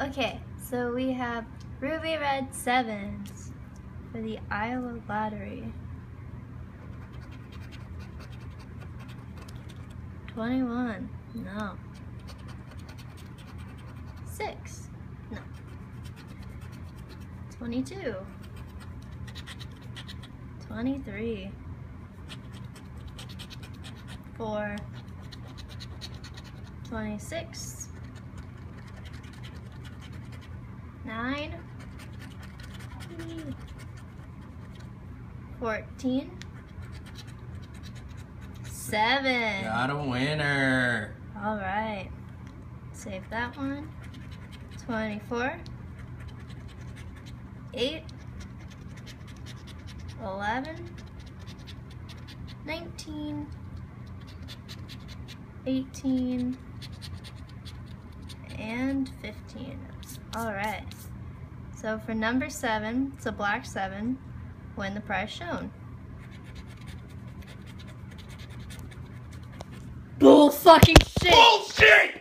Okay, so we have ruby red 7s for the Iowa lottery. 21, no. 6, no. 22, 23, 4, 26, 9, 14, 7. Got a winner. All right. Save that one. 24, 8, 11, 19, 18, and 15. All right. So for number 7, it's a black 7. Win the prize shown. Bull fucking shit! Bullshit!